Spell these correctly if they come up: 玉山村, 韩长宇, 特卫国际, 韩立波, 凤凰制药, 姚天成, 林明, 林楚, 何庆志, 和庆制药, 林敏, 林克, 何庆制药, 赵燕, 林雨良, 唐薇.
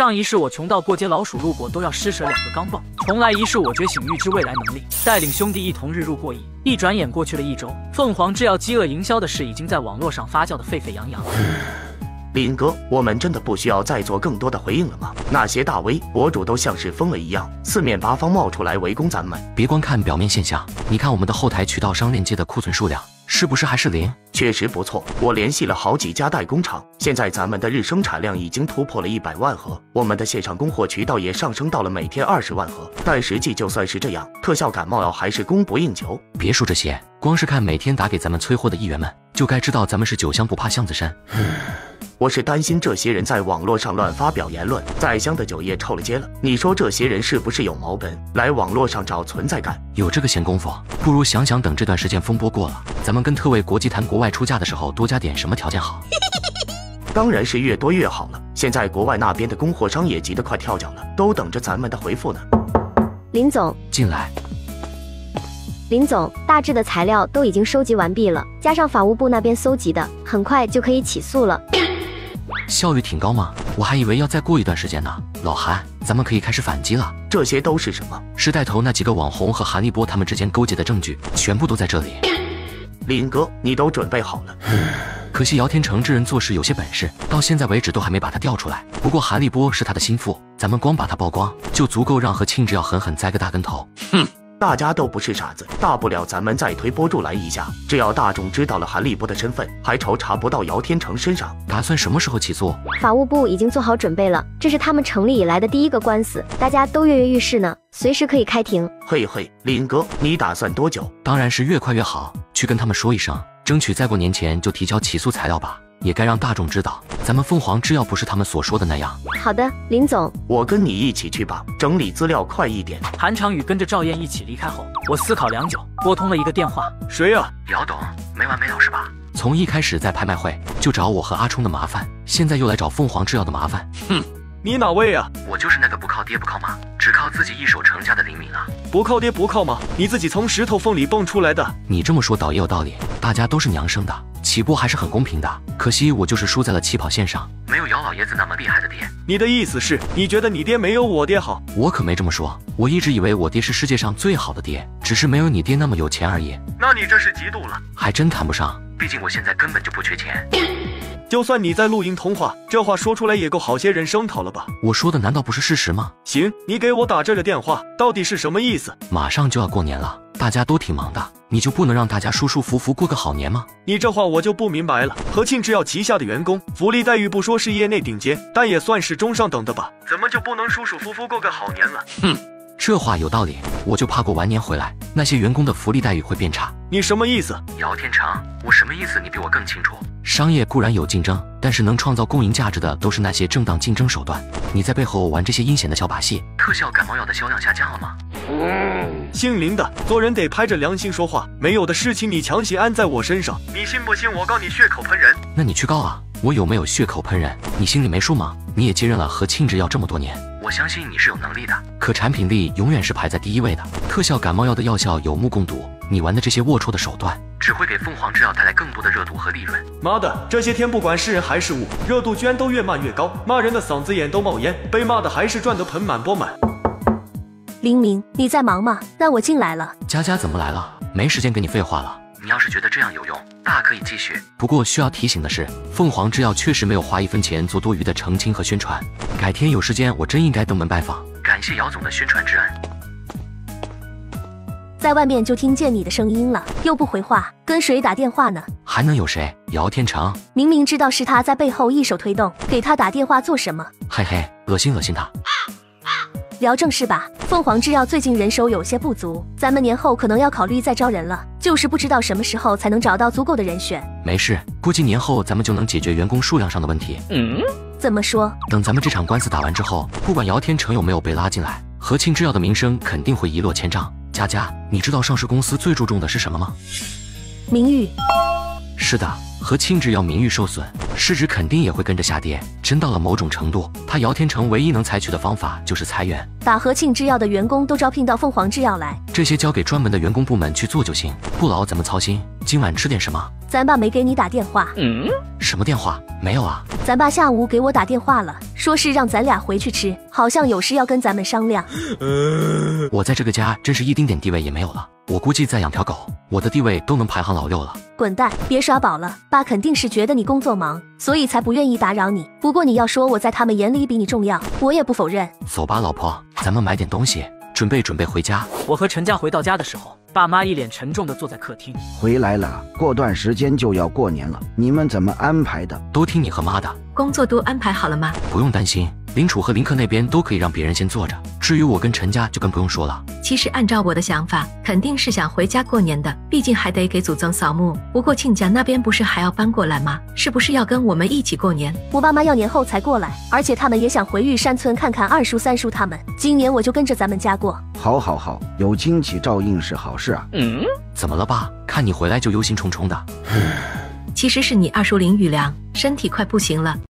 上一世我穷到过街老鼠路过都要施舍两个钢镚。蓬莱一世我觉醒预知未来能力，带领兄弟一同日入过亿。一转眼过去了1周，凤凰制药饥饿营销的事已经在网络上发酵的沸沸扬扬。林哥，我们真的不需要再做更多的回应了吗？那些大 V 博主都像是疯了一样，四面八方冒出来围攻咱们。别光看表面现象，你看我们的后台渠道商链接的库存数量，是不是还是0？确实不错，我联系了好几家代工厂，现在咱们的日生产量已经突破了100万盒，我们的线上供货渠道也上升到了每天20万盒。但实际就算是这样，特效感冒药还是供不应求。别说这些，光是看每天打给咱们催货的议员们，就该知道咱们是酒香不怕巷子深。我是担心这些人在网络上乱发表言论，在香的酒业臭了街了。你说这些人是不是有毛本，来网络上找存在感？有这个闲工夫，不如想想等这段时间风波过了，咱们跟特卫国际谈国外出价的时候多加点什么条件好。当然是越多越好了。现在国外那边的供货商也急得快跳脚了，都等着咱们的回复呢。林总，进来。林总，大致的材料都已经收集完毕了，加上法务部那边搜集的，很快就可以起诉了。效率挺高吗？我还以为要再过一段时间呢。老韩，咱们可以开始反击了。这些都是什么？是带头那几个网红和韩立波他们之间勾结的证据，全部都在这里。林哥，你都准备好了？可惜姚天成这人做事有些本事，到现在为止都还没把他调出来。不过韩立波是他的心腹，咱们光把他曝光，就足够让何庆志要狠狠栽个大跟头。哼！大家都不是傻子，大不了咱们再推波助澜一下。只要大众知道了韩立波的身份，还愁查不到姚天成身上？打算什么时候起诉？法务部已经做好准备了，这是他们成立以来的第一个官司，大家都跃跃欲试呢，随时可以开庭。嘿嘿，林哥，你打算多久？当然是越快越好，去跟他们说一声，争取在过年前就提交起诉材料吧。也该让大众知道，咱们凤凰制药不是他们所说的那样。好的，林总，我跟你一起去吧，整理资料快一点。韩长宇跟着赵燕一起离开后，我思考良久，拨通了一个电话。谁呀？姚董，没完没了是吧？从一开始在拍卖会就找我和阿冲的麻烦，现在又来找凤凰制药的麻烦。哼，你哪位啊？我就是那个不靠爹不靠妈，只靠自己一手成家的林敏啊。不靠爹不靠妈，你自己从石头缝里蹦出来的。你这么说倒也有道理，大家都是娘生的。起步还是很公平的，可惜我就是输在了起跑线上，没有姚老爷子那么厉害的爹。你的意思是，你觉得你爹没有我爹好？我可没这么说，我一直以为我爹是世界上最好的爹，只是没有你爹那么有钱而已。那你这是嫉妒了？还真谈不上，毕竟我现在根本就不缺钱。就算你在录音通话，这话说出来也够好些人声讨了吧？我说的难道不是事实吗？行，你给我打这个电话，到底是什么意思？马上就要过年了，大家都挺忙的，你就不能让大家舒舒服服过个好年吗？你这话我就不明白了。何庆制药旗下的员工福利待遇不说是业内顶尖，但也算是中上等的吧？怎么就不能舒舒服服过个好年了？哼，这话有道理，我就怕过完年回来，那些员工的福利待遇会变差。你什么意思？姚天成，我什么意思你比我更清楚。商业固然有竞争，但是能创造共赢价值的都是那些正当竞争手段。你在背后玩这些阴险的小把戏，特效感冒药的销量下降了吗？姓林的，做人得拍着良心说话，没有的事情你强行安在我身上，你信不信我告你血口喷人？那你去告啊，我有没有血口喷人，你心里没数吗？你也接任了和庆制药这么多年，我相信你是有能力的，可产品力永远是排在第一位的。特效感冒药的药效有目共睹，你玩的这些龌龊的手段，只会给凤凰制药带来更多的热度和利润。妈的，这些天不管是人还是物，热度居然都越慢越高，骂人的嗓子眼都冒烟，被骂的还是赚得盆满钵满。林明，你在忙吗？那我进来了。佳佳怎么来了？没时间跟你废话了。你要是觉得这样有用，大可以继续。不过需要提醒的是，凤凰制药确实没有花1分钱做多余的澄清和宣传。改天有时间，我真应该登门拜访。感谢姚总的宣传之恩。在外面就听见你的声音了，又不回话，跟谁打电话呢？还能有谁？姚天成，明明知道是他在背后一手推动，给他打电话做什么？嘿嘿，恶心恶心他。聊正事吧，凤凰制药最近人手有些不足，咱们年后可能要考虑再招人了，就是不知道什么时候才能找到足够的人选。没事，估计年后咱们就能解决员工数量上的问题。怎么说？等咱们这场官司打完之后，不管姚天成有没有被拉进来，和庆制药的名声肯定会一落千丈。佳佳，你知道上市公司最注重的是什么吗？名誉。是的，和亲只要名誉受损，市值肯定也会跟着下跌。真到了某种程度，他姚天成唯一能采取的方法就是裁员，把和庆制药的员工都招聘到凤凰制药来，这些交给专门的员工部门去做就行。不劳咱们操心，今晚吃点什么？咱爸没给你打电话？嗯，什么电话？没有啊。咱爸下午给我打电话了，说是让咱俩回去吃，好像有事要跟咱们商量。我在这个家真是一丁点地位也没有了。 我估计再养条狗，我的地位都能排行老六了。滚蛋，别耍宝了！爸肯定是觉得你工作忙，所以才不愿意打扰你。不过你要说我在他们眼里比你重要，我也不否认。走吧，老婆，咱们买点东西，准备准备回家。我和陈家回到家的时候，爸妈一脸沉重地坐在客厅。回来了，过段时间就要过年了，你们怎么安排的？都听你和妈的。工作都安排好了吗？不用担心。 林楚和林克那边都可以让别人先坐着，至于我跟陈家就更不用说了。其实按照我的想法，肯定是想回家过年的，毕竟还得给祖宗扫墓。不过亲家那边不是还要搬过来吗？是不是要跟我们一起过年？我爸妈要年后才过来，而且他们也想回玉山村看看二叔、三叔他们。今年我就跟着咱们家过。好，好，好，有亲戚照应是好事啊。嗯，怎么了爸？看你回来就忧心忡忡的。其实是你二叔林雨良身体快不行了。